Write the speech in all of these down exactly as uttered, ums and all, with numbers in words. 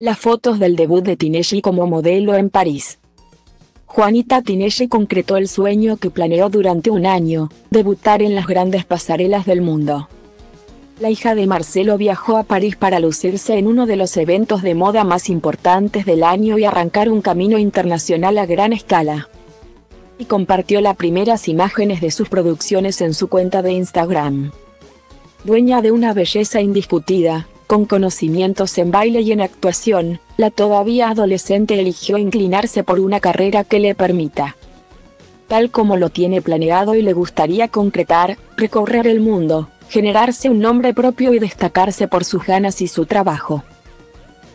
Las fotos del debut de Tinelli como modelo en París. Juanita Tinelli concretó el sueño que planeó durante un año, debutar en las grandes pasarelas del mundo. La hija de Marcelo viajó a París para lucirse en uno de los eventos de moda más importantes del año y arrancar un camino internacional a gran escala. Y compartió las primeras imágenes de sus producciones en su cuenta de Instagram. Dueña de una belleza indiscutida, con conocimientos en baile y en actuación, la todavía adolescente eligió inclinarse por una carrera que le permita, tal como lo tiene planeado y le gustaría concretar, recorrer el mundo, generarse un nombre propio y destacarse por sus ganas y su trabajo.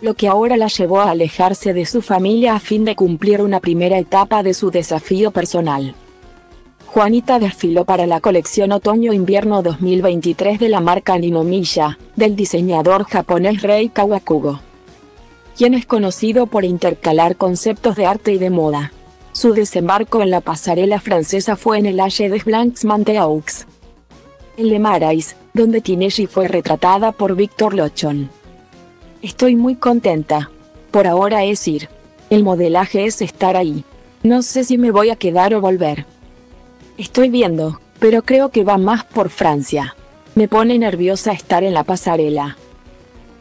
Lo que ahora la llevó a alejarse de su familia a fin de cumplir una primera etapa de su desafío personal. Juanita desfiló para la colección Otoño-Invierno dos mil veintitrés de la marca Ninomiya, del diseñador japonés Rei Kawakubo, quien es conocido por intercalar conceptos de arte y de moda. Su desembarco en la pasarela francesa fue en el Hôtel des Blancs-Manteaux, en Le Marais, donde Tinelli fue retratada por Víctor Lochon. Estoy muy contenta. Por ahora es ir. El modelaje es estar ahí. No sé si me voy a quedar o volver. Estoy viendo, pero creo que va más por Francia. Me pone nerviosa estar en la pasarela.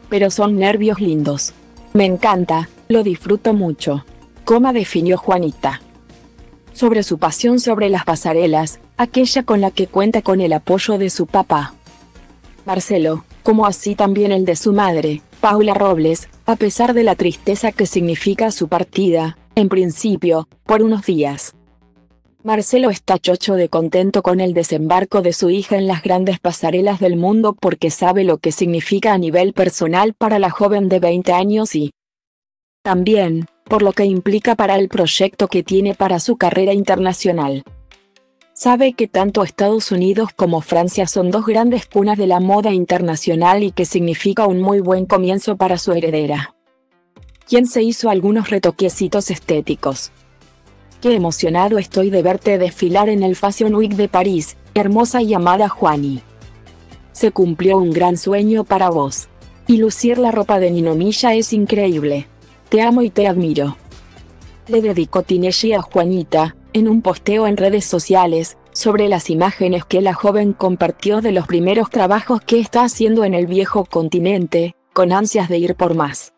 Pero son nervios lindos. Me encanta, lo disfruto mucho. ¿Cómo definió Juanita? Sobre su pasión sobre las pasarelas, aquella con la que cuenta con el apoyo de su papá, Marcelo, como así también el de su madre, Paula Robles, a pesar de la tristeza que significa su partida, en principio, por unos días. Marcelo está chocho de contento con el desembarco de su hija en las grandes pasarelas del mundo porque sabe lo que significa a nivel personal para la joven de veinte años y también, por lo que implica para el proyecto que tiene para su carrera internacional. Sabe que tanto Estados Unidos como Francia son dos grandes cunas de la moda internacional y que significa un muy buen comienzo para su heredera, quien se hizo algunos retoquecitos estéticos. Qué emocionado estoy de verte desfilar en el Fashion Week de París, hermosa y amada Juani. Se cumplió un gran sueño para vos. Y lucir la ropa de Ninomiya es increíble. Te amo y te admiro. Le dedicó Tinelli a Juanita, en un posteo en redes sociales, sobre las imágenes que la joven compartió de los primeros trabajos que está haciendo en el viejo continente, con ansias de ir por más.